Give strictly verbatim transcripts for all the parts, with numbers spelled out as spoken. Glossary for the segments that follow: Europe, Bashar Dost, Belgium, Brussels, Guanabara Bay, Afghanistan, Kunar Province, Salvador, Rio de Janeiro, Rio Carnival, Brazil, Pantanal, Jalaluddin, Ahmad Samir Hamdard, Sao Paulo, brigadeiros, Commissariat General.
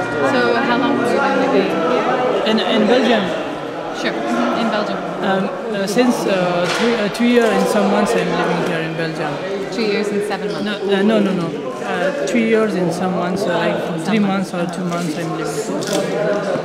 So how long will you be in, in Belgium? Sure, in Belgium. Um, uh, since uh, three, uh, two years and some months I'm living here in Belgium. Two years and seven months? No, uh, no, no. no. Uh, three years and some months, uh, like some three months. months or two months I'm living here.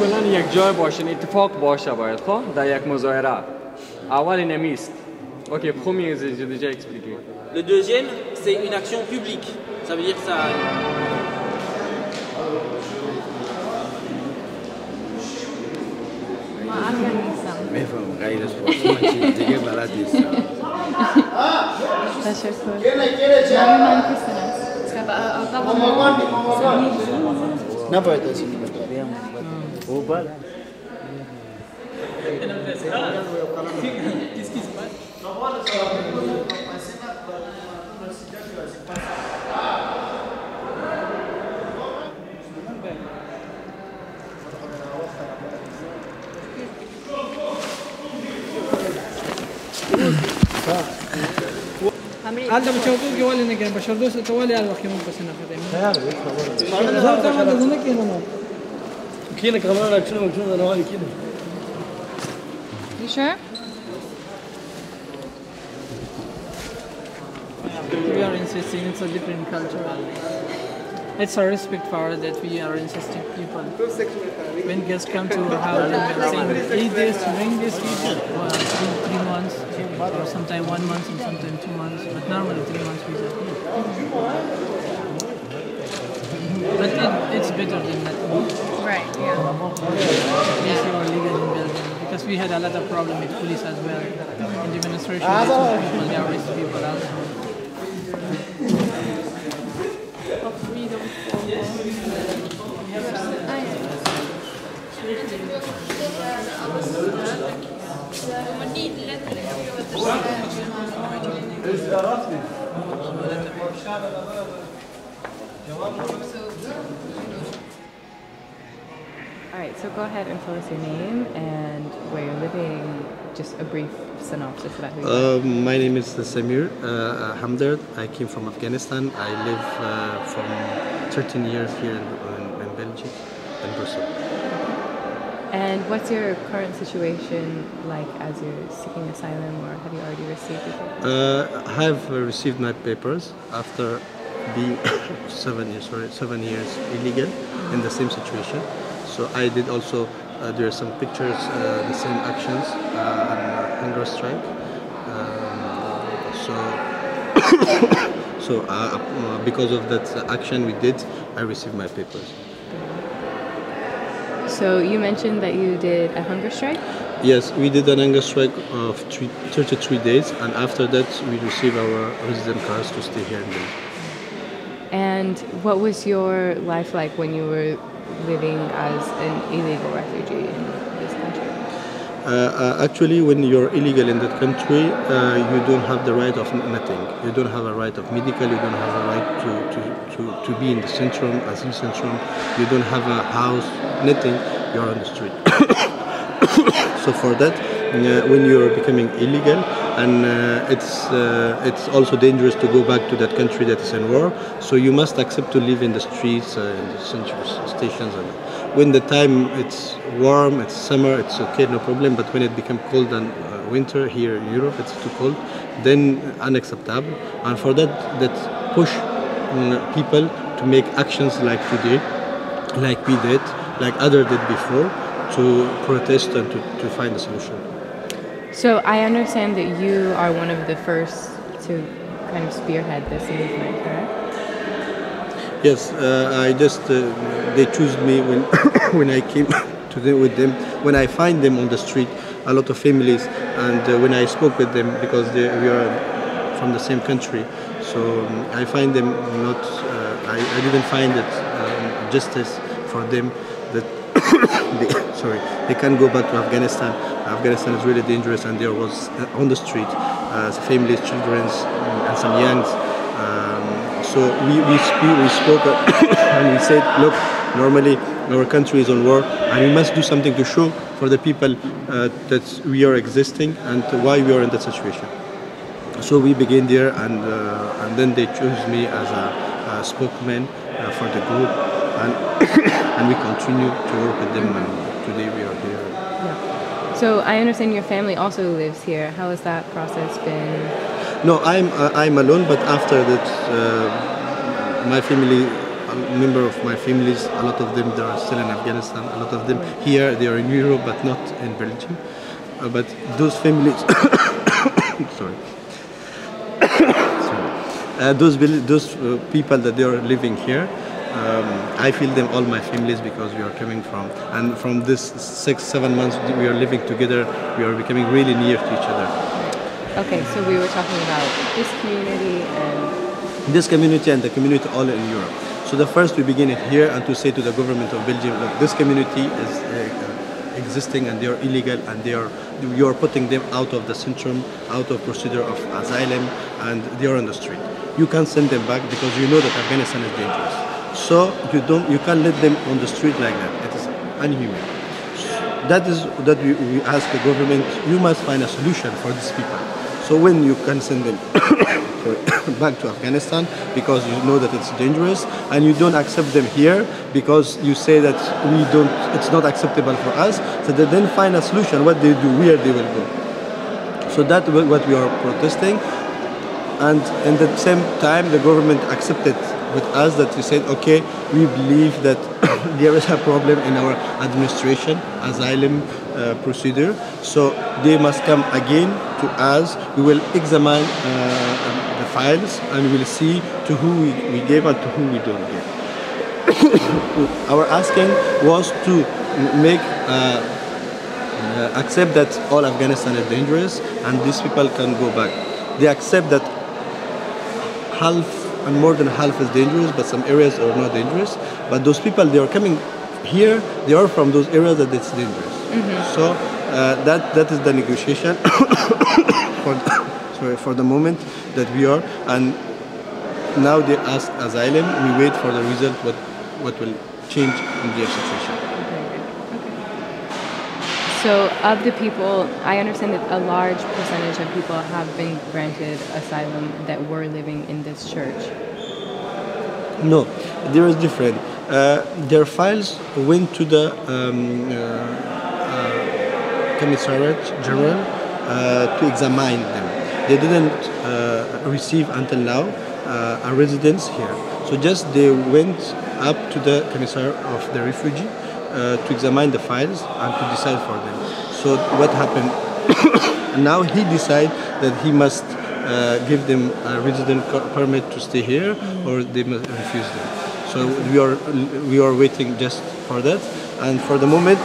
کلان یک جای باشین اتفاق باشه باید خب در یک مظاهره اول نمیست OK premier j'ai déjà expliqué le deuxième c'est une action publique ça veut dire ça Oh, voilà. Qu'est-ce qui se passe? عندما تشوفوا جوالي نكين بشر دوس توالي على الوقت يوم بس ناخذين. You sure? We are insisting, it's a different culture. It's a respect for that we are insisting people. When guests come to our house and they are saying, eat this, drink this, eat it. Well, two, three months, or sometimes one month, and sometimes two months, but normally three months we are. But it, it's better than that. Right, yeah. Yes, we were legal in Belgium because we had a lot of problems with police as well. In the demonstration, they arrested people also. Hopefully, we don't fall. Yes. All right, so go ahead and tell us your name and where you're living. Just a brief synopsis about who you are. Uh, my name is Samir uh, Hamdard. I came from Afghanistan. I live uh, from thirteen years here in, in, in Belgium, in Brussels. And what's your current situation like as you're seeking asylum, or have you already received it? Uh, I have received my papers after being seven years, sorry, seven years illegal in the same situation. So I did also, uh, there are some pictures, uh, the same actions, uh, and hunger strike. Um, so so uh, because of that action we did, I received my papers. So you mentioned that you did a hunger strike? Yes, we did an hunger strike of three, thirty-three days, and after that we received our resident cards to stay here in Belgium. And what was your life like when you were living as an illegal refugee in this country? Uh, uh, actually, when you're illegal in that country, uh, you don't have the right of nothing. You don't have a right of medical, you don't have a right to, to, to, to be in the centrum, asylum centrum, you don't have a house, nothing, you're on the street. So for that, uh, when you're becoming illegal, and uh, it's, uh, it's also dangerous to go back to that country that is in war, so you must accept to live in the streets, uh, in the central stations. And when the time it's warm, it's summer, it's okay, no problem, but when it becomes cold and uh, winter here in Europe, it's too cold, then unacceptable. And for that, that push um, people to make actions like today, like we did, like others did before, to protest and to, to find a solution. So I understand that you are one of the first to kind of spearhead this movement, correct? Yes, uh, I just uh, they choose me when when I came to them with them. When I find them on the street, a lot of families, and uh, when I spoke with them because they, we are from the same country, so um, I find them not. Uh, I, I didn't find that um, justice for them. That they, sorry, they can't go back to Afghanistan. Afghanistan is really dangerous and there was uh, on the street. uh, families, children, and some youngs. Um, so we, we, sp we spoke and we said, look, normally our country is on war and we must do something to show for the people uh, that we are existing and why we are in that situation. So we began there, and uh, and then they chose me as a, a spokesman uh, for the group, and and we continue to work with them, and today we are here. Yeah. So I understand your family also lives here. How has that process been? No, I'm uh, I'm alone, but after that, uh, my family, a member of my families, a lot of them they are still in Afghanistan, a lot of them here, they are in Europe, but not in Belgium. Uh, but those families, sorry. Uh, those those uh, people that they are living here, um, I feel them all my families, because we are coming from, and from this six, seven months we are living together, we are becoming really near to each other. Okay, so we were talking about this community and... This community and the community all in Europe. So the first we begin it here, and to say to the government of Belgium, look, this community is uh, existing and they are illegal, and they are, you are putting them out of the centrum, out of procedure of asylum, and they are on the street. You can't send them back because you know that Afghanistan is dangerous. So you don't, you can't let them on the street like that. It is inhuman. That is that we, we ask the government. You must find a solution for these people. So when you can send them back to Afghanistan because you know that it's dangerous, and you don't accept them here because you say that we don't, it's not acceptable for us. So they then find a solution. What they do, where they will go. So that's what we are protesting. And at the same time, the government accepted with us that we said, okay, we believe that there is a problem in our administration, asylum uh, procedure, so they must come again to us. We will examine uh, the files and we will see to who we, we gave and to who we don't give. Our asking was to make uh, uh, accept that all Afghanistan is dangerous and these people can go back. They accept that half and more than half is dangerous, but some areas are not dangerous. But those people, they are coming here, they are from those areas that it's dangerous. Mm-hmm. So uh, that that is the negotiation for the, sorry, for the moment that we are. And now they ask asylum. We wait for the result. What what will change in their situation? So of the people, I understand that a large percentage of people have been granted asylum that were living in this church. No, there is different. Uh, their files went to the um, uh, uh, Commissariat General uh, to examine them. They didn't uh, receive until now uh, a residence here. So just they went up to the Commissariat of the Refugee Uh, to examine the files and to decide for them. So what happened? Now he decided that he must uh, give them a resident permit to stay here, or they must refuse them. So we are we are waiting just for that. And for the moment,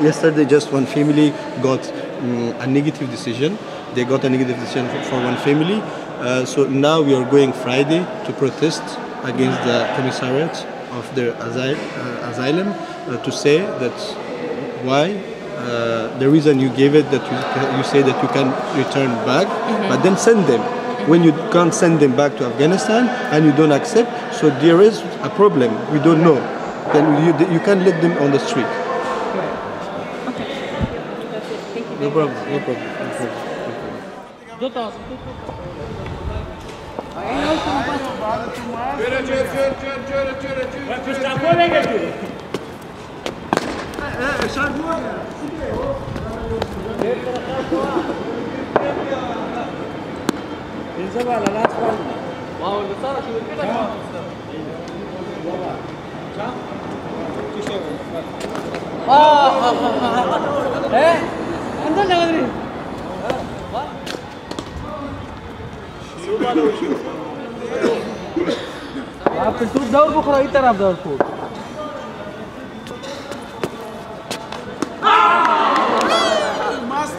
yesterday just one family got um, a negative decision. They got a negative decision for, for one family. Uh, so now we are going Friday to protest against the commissariat of the asyl, uh, asylum uh, to say that why uh, the reason you gave it that you, uh, you say that you can return back, mm-hmm. but then send them. When you can't send them back to Afghanistan and you don't accept, so there is a problem, we don't know. Then you, you can't let them on the street. Right. Okay. That's it. Thank you. No problem, no problem. No problem. No problem. اه आप तो दौड़ बुखरा इधर आप दौड़ को मस्त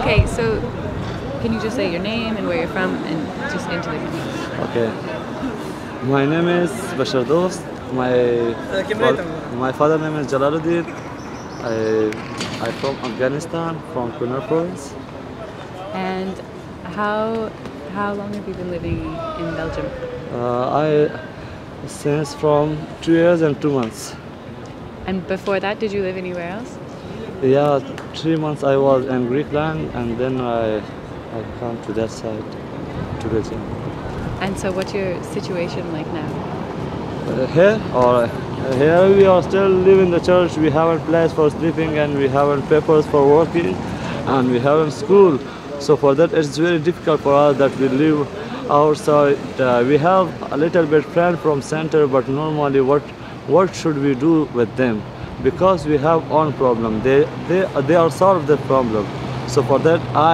Okay, so can you just say your name and where you're from and just into the community? Okay. My name is Bashar Dost. My my father name is Jalaluddin. I I'm from Afghanistan, from Kunar Province. And how how long have you been living in Belgium? Uh, I since from two years and two months. And before that, did you live anywhere else? Yeah, three months I was in Greekland, and then I I come to that side to Belgium. And so, what's your situation like now? Uh, here or uh, here we are still living in the church. We have a place for sleeping, and we have a papers for working, and we have a school. So for that, it's very difficult for us that we live outside. Uh, we have a little bit friend from center, but normally what what should we do with them? Because we have own problem, they they they are solve the problem. So for that, I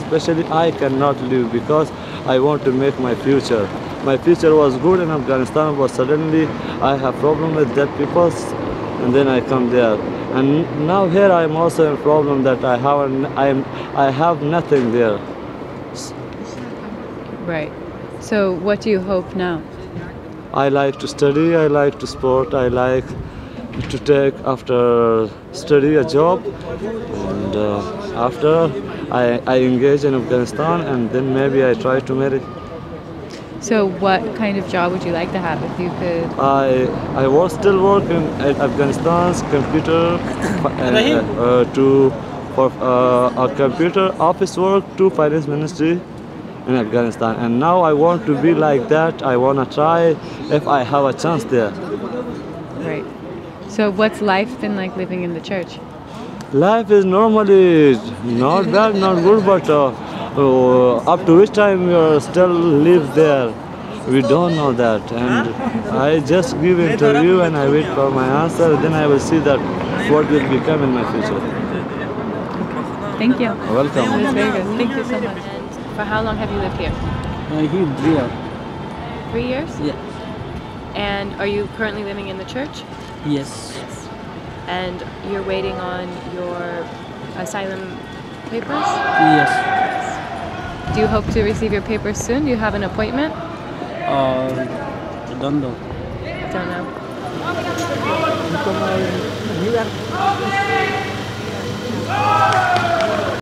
especially I cannot live because I want to make my future. My future was good in Afghanistan, but suddenly I have problem with that people, and then I come there. And now here I am also in problem that I have I am I have nothing there. Right. So what do you hope now? I like to study. I like to sport. I like to take after study a job, and uh, after I, I engage in Afghanistan, and then maybe I try to marry. So what kind of job would you like to have if you could? I I was still working at Afghanistan's computer uh, uh, to for uh, a computer office work to finance ministry in Afghanistan, and now I want to be like that. I wanna try if I have a chance there. Right. So what's life been like living in the church? Life is normally not bad, not good, but uh, uh, up to which time we are still live there, we don't know that. And I just give interview and I wait for my answer, then I will see that what will become in my future. Thank you. Welcome. It was very good. Thank you so much. For how long have you lived here? Uh, here, three years. Three years? Yeah. And are you currently living in the church? Yes. Yes. And you're waiting on your asylum papers? Yes. Yes. Do you hope to receive your papers soon? Do you have an appointment? Uh, I don't know. Don't know. Don't know.